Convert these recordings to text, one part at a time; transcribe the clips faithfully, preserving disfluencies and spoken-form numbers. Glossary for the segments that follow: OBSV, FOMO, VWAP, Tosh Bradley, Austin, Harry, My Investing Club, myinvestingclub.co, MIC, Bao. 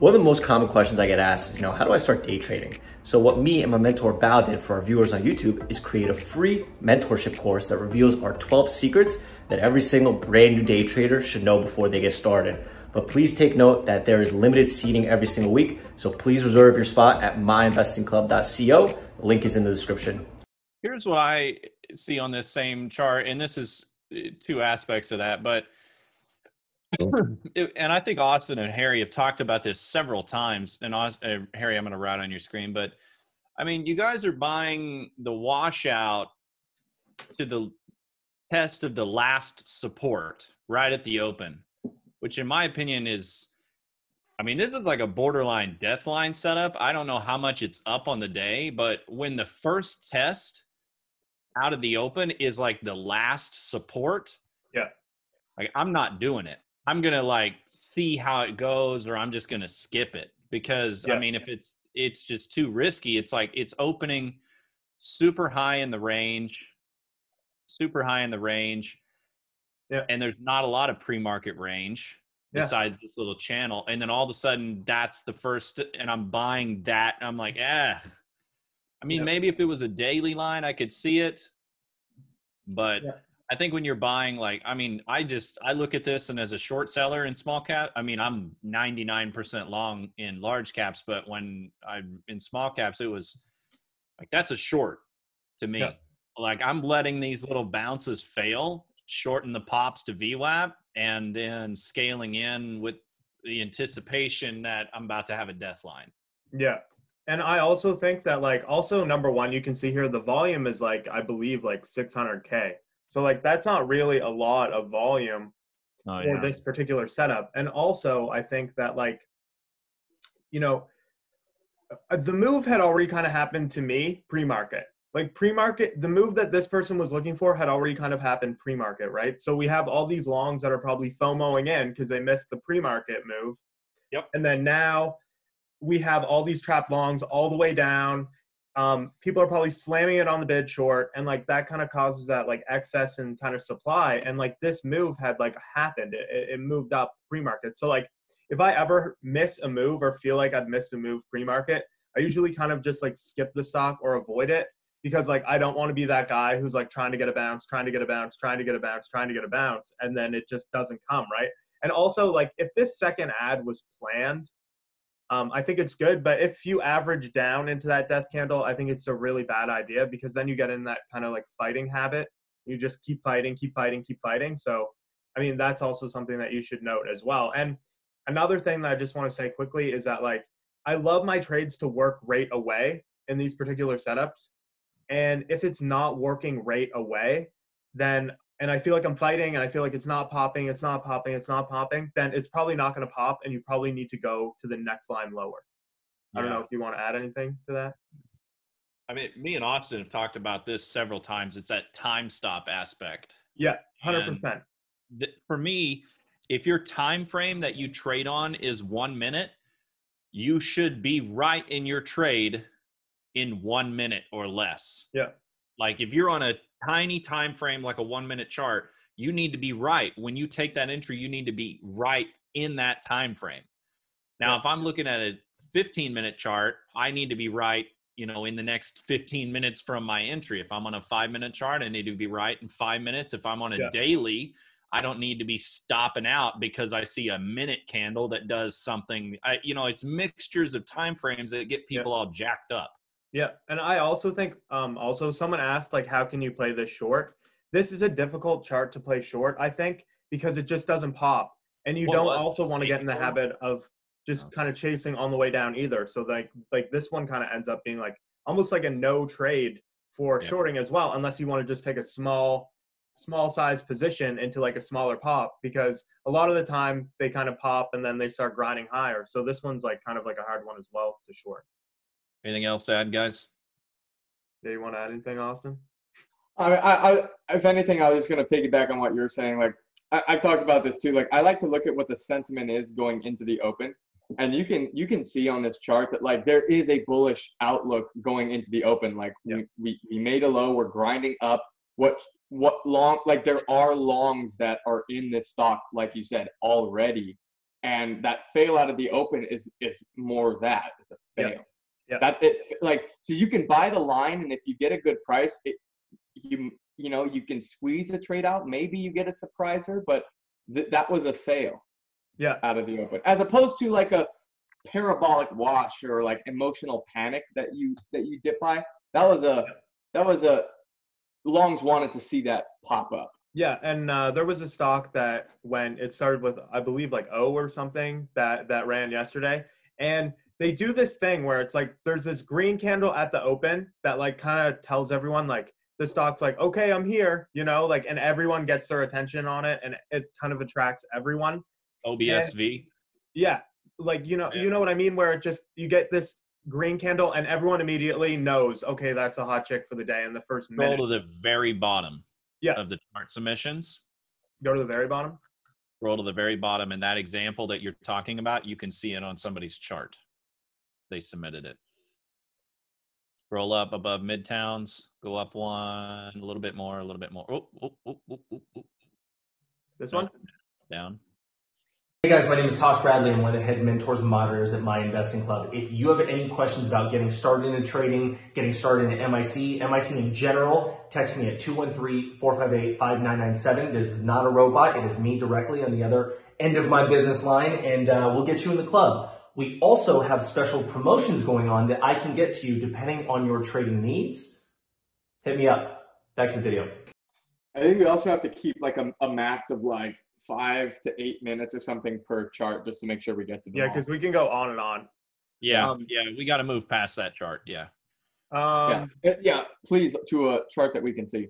One of the most common questions I get asked is, you know, how do I start day trading? So what me and my mentor Bao did for our viewers on YouTube is create a free mentorship course that reveals our twelve secrets that every single brand new day trader should know before they get started. But please take note that there is limited seating every single week. So please reserve your spot at my investing club dot co. The link is in the description. Here's what I see on this same chart, and this is two aspects of that, but and I think Austin and Harry have talked about this several times. And Austin, uh, Harry, I'm going to write on your screen, but I mean, you guys are buying the washout to the test of the last support right at the open, which in my opinion is, I mean, this is like a borderline death line setup. I don't know how much it's up on the day, but when the first test out of the open is like the last support, yeah, like I'm not doing it. I'm going to like see how it goes, or I'm just going to skip it because yeah. I mean, if it's, it's just too risky. It's like, it's opening super high in the range, super high in the range. Yeah. And there's not a lot of pre-market range yeah. besides this little channel. And then all of a sudden that's the first, and I'm buying that. And I'm like, eh, I mean, yeah. maybe if it was a daily line, I could see it, but yeah. I think when you're buying, like, I mean, I just, I look at this and as a short seller in small cap, I mean, I'm ninety-nine percent long in large caps, but when I'm in small caps, it was like, that's a short to me. Yeah. Like I'm letting these little bounces fail, shorten the pops to V WAP, and then scaling in with the anticipation that I'm about to have a death line. Yeah. And I also think that like, also number one, you can see here, the volume is like, I believe like six hundred K. So like, that's not really a lot of volume oh, for yeah. this particular setup. And also I think that like, you know, the move had already kind of happened to me pre-market, like pre-market, the move that this person was looking for had already kind of happened pre-market, right? So we have all these longs that are probably FOMOing in because they missed the pre-market move. Yep. And then now we have all these trapped longs all the way down. Um, people are probably slamming it on the bid short, and like that kind of causes that like excess and kind of supply. And like this move had like happened, it, it moved up pre-market. So like if I ever miss a move or feel like I've missed a move pre-market, I usually kind of just like skip the stock or avoid it because like I don't want to be that guy who's like trying to get a bounce, trying to get a bounce, trying to get a bounce, trying to get a bounce, and then it just doesn't come, right? And also like if this second ad was planned, Um, I think it's good, but if you average down into that death candle, I think it's a really bad idea because then you get in that kind of like fighting habit. You just keep fighting, keep fighting, keep fighting. So, I mean, that's also something that you should note as well. And another thing that I just want to say quickly is that like, I love my trades to work right away in these particular setups. And if it's not working right away, then, and I feel like I'm fighting and I feel like it's not popping, it's not popping, it's not popping, then it's probably not going to pop and you probably need to go to the next line lower. I yeah. don't know if you want to add anything to that. I mean, me and Austin have talked about this several times. It's that time stop aspect. Yeah, one hundred percent. For me, if your time frame that you trade on is one minute, you should be right in your trade in one minute or less. Yeah. Like if you're on a tiny time frame, like a one minute chart, you need to be right. When you take that entry, you need to be right in that time frame. Now, yeah. if I'm looking at a fifteen minute chart, I need to be right, you know, in the next fifteen minutes from my entry. If I'm on a five minute chart, I need to be right in five minutes. If I'm on a yeah. daily, I don't need to be stopping out because I see a minute candle that does something. I, you know, it's mixtures of time frames that get people yeah. all jacked up. Yeah. And I also think, um, also someone asked like, how can you play this short? This is a difficult chart to play short, I think, because it just doesn't pop. And you what don't also want to get in the habit of just okay. kind of chasing on the way down either. So like, like this one kind of ends up being like, almost like a no trade for yeah. shorting as well, unless you want to just take a small, small size position into like a smaller pop, because a lot of the time they kind of pop and then they start grinding higher. So this one's like kind of like a hard one as well to short. Anything else to add, guys? Yeah, you want to add anything, Austin? I, I, I if anything, I was just going to piggyback on what you were saying. Like, I, I've talked about this too. Like, I like to look at what the sentiment is going into the open, and you can you can see on this chart that like there is a bullish outlook going into the open. Like, yeah. we, we we made a low, we're grinding up. What what long? Like, there are longs that are in this stock, like you said already. And that fail out of the open is is more that. It's a fail. Yep. Yep. That it, like, so you can buy the line, and if you get a good price, it, you you know, you can squeeze a trade out. Maybe you get a surpriser, but th- that was a fail. Yeah. Out of the open, as opposed to like a parabolic wash or like emotional panic that you that you dip by. That was a yep. that was a longs wanted to see that pop up. Yeah, and uh, there was a stock that when it started with, I believe, like O or something that, that ran yesterday. And they do this thing where it's like there's this green candle at the open that like kind of tells everyone like the stock's like, okay, I'm here, you know, like, and everyone gets their attention on it, and it kind of attracts everyone. O B S V. And, yeah, like, you know, yeah. you know what I mean? Where it just, you get this green candle and everyone immediately knows, okay, that's a hot chick for the day in the first minute. Roll to the very bottom. Yeah. Of the chart submissions. Go to the very bottom. Roll to the very bottom. And that example that you're talking about, you can see it on somebody's chart. They submitted it. Roll up above Midtowns. Go up one, a little bit more, a little bit more. Oh, oh, oh, oh, oh. This one? Down. Hey guys, my name is Tosh Bradley. I'm one of the head mentors and moderators at My Investing Club. If you have any questions about getting started in trading, getting started in M I C, M I C in general, text me at two one three, four five eight, five nine nine seven. This is not a robot. It is me directly on the other end of my business line, and uh, we'll get you in the club. We also have special promotions going on that I can get to you depending on your trading needs. Hit me up. Back to the video. I think we also have to keep like a, a max of like five to eight minutes or something per chart, just to make sure we get to the yeah because we can go on and on. Yeah um, yeah we got to move past that chart. yeah um yeah. yeah please, to a chart that we can see.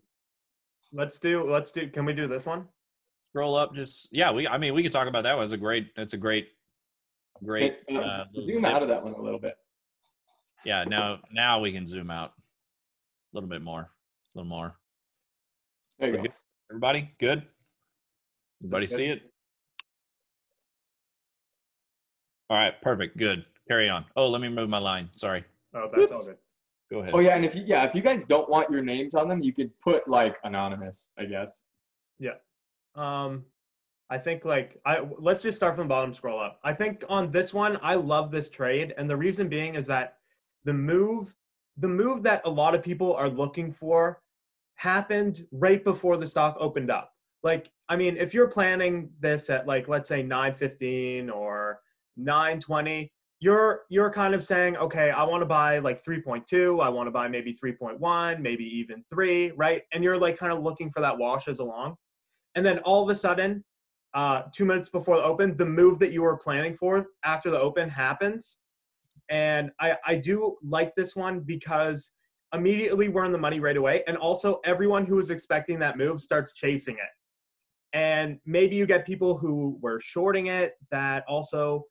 Let's do let's do can we do this one? Scroll up just yeah we I mean we could talk about that one. It's a great that's a great great okay, uh, zoom out of that one a little bit. Yeah now now we can zoom out a little bit more, a little more. There you We're go good. Everybody good? Everybody see it? All right, perfect, good. Carry on. Oh, let me move my line. Sorry. Oh, that's Oops. all good. Go ahead. Oh yeah, and if you, yeah, if you guys don't want your names on them, you could put like anonymous, I guess. Yeah. Um, I think like I let's just start from the bottom, scroll up. I think on this one, I love this trade, and the reason being is that the move, the move that a lot of people are looking for, happened right before the stock opened up. Like, I mean, if you're planning this at like, let's say nine fifteen or nine twenty, you're, you're kind of saying, okay, I want to buy like three point two. I want to buy maybe three point one, maybe even three, right? And you're like kind of looking for that washes along. And then all of a sudden, uh, two minutes before the open, the move that you were planning for after the open happens. And I, I do like this one because immediately we're in the money right away. And also everyone who was expecting that move starts chasing it. And maybe you get people who were shorting it that also,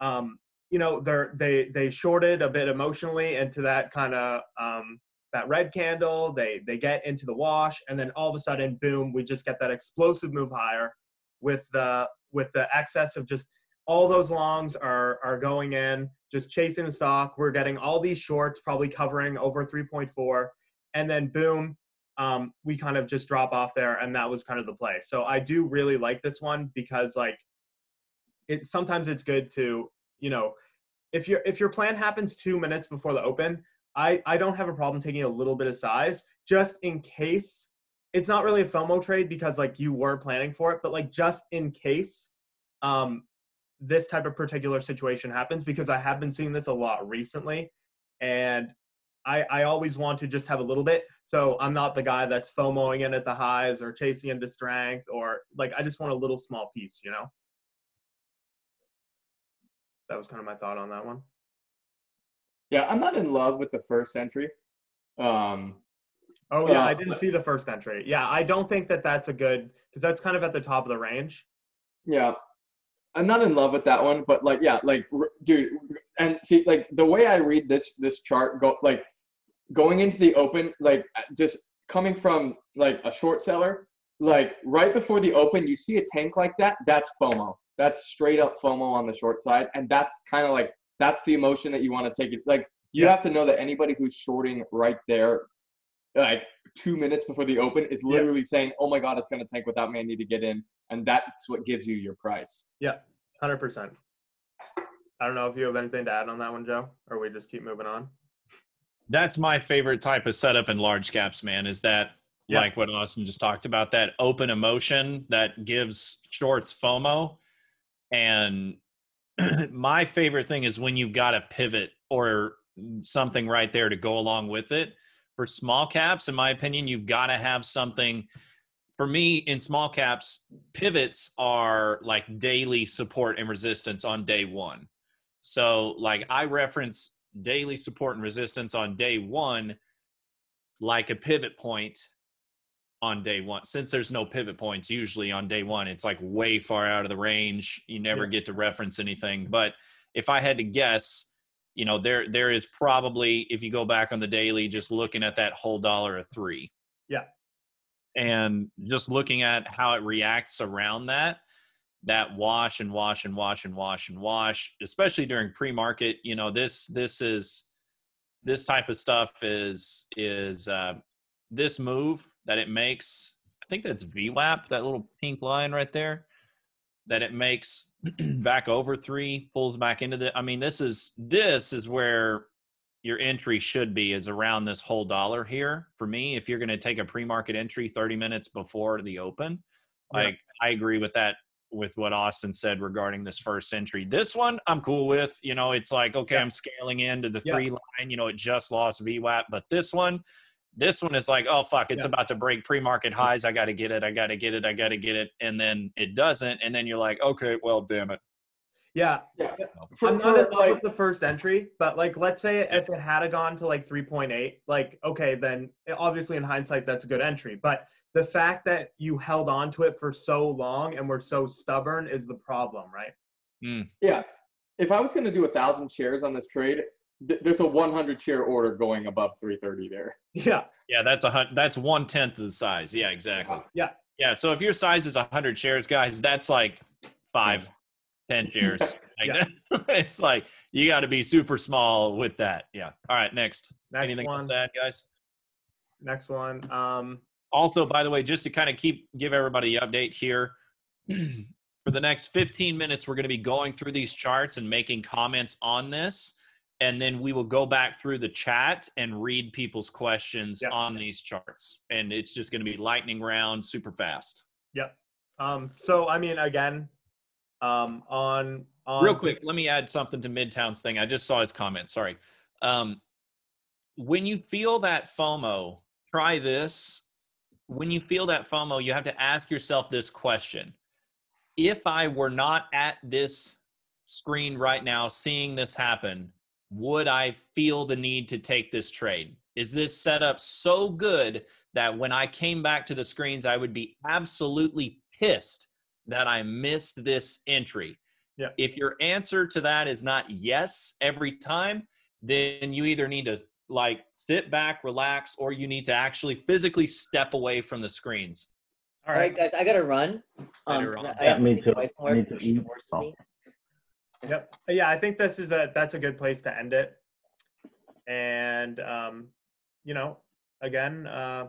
um, you know, they're, they they shorted a bit emotionally into that kind of um, that red candle. They they get into the wash, and then all of a sudden, boom! We just get that explosive move higher with the with the excess of just all those longs are are going in, just chasing the stock. We're getting all these shorts probably covering over three point four, and then boom. Um, we kind of just drop off there, and that was kind of the play. So I do really like this one because, like, it sometimes it's good to, you know, if your if your plan happens two minutes before the open, I I don't have a problem taking a little bit of size just in case. It's not really a FOMO trade because like you were planning for it, but like just in case, um, this type of particular situation happens, because I have been seeing this a lot recently, and. I, I always want to just have a little bit. So I'm not the guy that's FOMOing in at the highs or chasing into strength, or like, I just want a little small piece, you know? That was kind of my thought on that one. Yeah. I'm not in love with the first entry. Um, oh yeah. Uh, I didn't see the first entry. Yeah. I don't think that that's a good, cause that's kind of at the top of the range. Yeah. I'm not in love with that one, but like, yeah, like dude, and see, like the way I read this, this chart go like going into the open, like just coming from like a short seller, like right before the open, you see a tank like that. That's FOMO. That's straight up FOMO on the short side. And that's kind of like, that's the emotion that you want to take it. Like you yeah. have to know that anybody who's shorting right there, like two minutes before the open is literally yeah. saying, oh my God, it's going to tank without me. I need to get in. And that's what gives you your price. Yeah. one hundred percent. I don't know if you have anything to add on that one, Joe, or we just keep moving on. That's my favorite type of setup in large caps, man, is that, yeah. like what Austin just talked about, that open emotion that gives shorts FOMO. And my favorite thing is when you've got a pivot or something right there to go along with it. For small caps, in my opinion, you've got to have something. For me, in small caps, pivots are like daily support and resistance on day one. So like I reference daily support and resistance on day one, like a pivot point on day one, since there's no pivot points usually on day one. It's like way far out of the range. You never yeah. get to reference anything. But if I had to guess, you know, there, there is probably, if you go back on the daily, just looking at that whole dollar of three. Yeah. And just looking at how it reacts around that, that wash and wash and wash and wash and wash, especially during pre-market, you know, this, this is, this type of stuff is, is uh, this move that it makes, I think that's V WAP, that little pink line right there, that it makes back over three, pulls back into the, I mean, this is, this is where your entry should be, is around this whole dollar here. For me, if you're going to take a pre-market entry thirty minutes before the open, yeah. like I agree with that, with what Austin said regarding this first entry. This one I'm cool with, you know, it's like, okay, yeah. I'm scaling into the three yeah. line, you know, it just lost V WAP, but this one, this one is like, oh fuck, it's yeah. about to break pre-market highs. I got to get it. I got to get it. I got to get it. And then it doesn't. And then you're like, okay, well, damn it. Yeah. yeah. For, I'm not in love like, with the first entry, but like, let's say if it had gone to like three point eight, like, okay, then obviously in hindsight, that's a good entry. But the fact that you held on to it for so long and were so stubborn is the problem, right? Mm. Yeah. If I was going to do a thousand shares on this trade, th there's a one hundred share order going above three thirty there. Yeah. Yeah. That's a hundred. That's one tenth of the size. Yeah, exactly. Yeah. Yeah. So if your size is a hundred shares, guys, that's like five, ten shares. Like yeah. that, it's like, you got to be super small with that. Yeah. All right. Next. next Anything else to add, guys? Next one. Um, Also, by the way, just to kind of keep give everybody the update here, for the next fifteen minutes, we're going to be going through these charts and making comments on this, and then we will go back through the chat and read people's questions yep. on these charts, and it's just going to be lightning round, super fast. Yep. Um, so, I mean, again, um, on, on... Real quick, let me add something to Midtown's thing. I just saw his comment, sorry. Um, when you feel that FOMO, try this. When you feel that FOMO, you have to ask yourself this question. If I were not at this screen right now, seeing this happen, would I feel the need to take this trade? Is this setup so good that when I came back to the screens, I would be absolutely pissed that I missed this entry? Yeah. If your answer to that is not yes every time, then you either need to like sit back, relax, or you need to actually physically step away from the screens. All right, All right guys, I gotta run. Um, I yeah, me to too. I need to eat. Oh. Yep. Yeah, I think this is a that's a good place to end it. And um, you know, again, uh,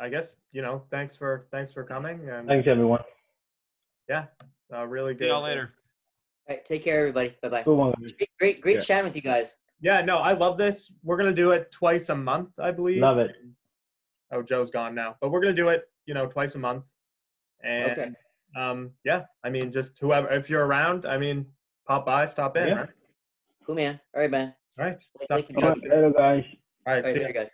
I guess you know, thanks for thanks for coming. And, thanks everyone. Yeah, uh, really good. See y'all later. All right, take care, everybody. Bye bye. Good one. Great, great, great yeah. chatting with you guys. Yeah, no, I love this. We're going to do it twice a month, I believe. Love it. Oh, Joe's gone now. But we're going to do it, you know, twice a month. And, okay. um, yeah, I mean, just whoever, if you're around, I mean, pop by, stop in, yeah. right? Cool, man. All right, man. All right. Like, like All right, later, guys. All right, All right see you guys.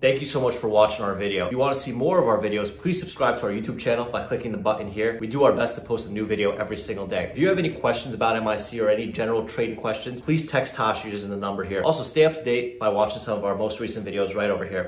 Thank you so much for watching our video. If you want to see more of our videos, please subscribe to our YouTube channel by clicking the button here. We do our best to post a new video every single day. If you have any questions about M I C or any general trading questions, please text Tosh using the number here. Also, stay up to date by watching some of our most recent videos right over here.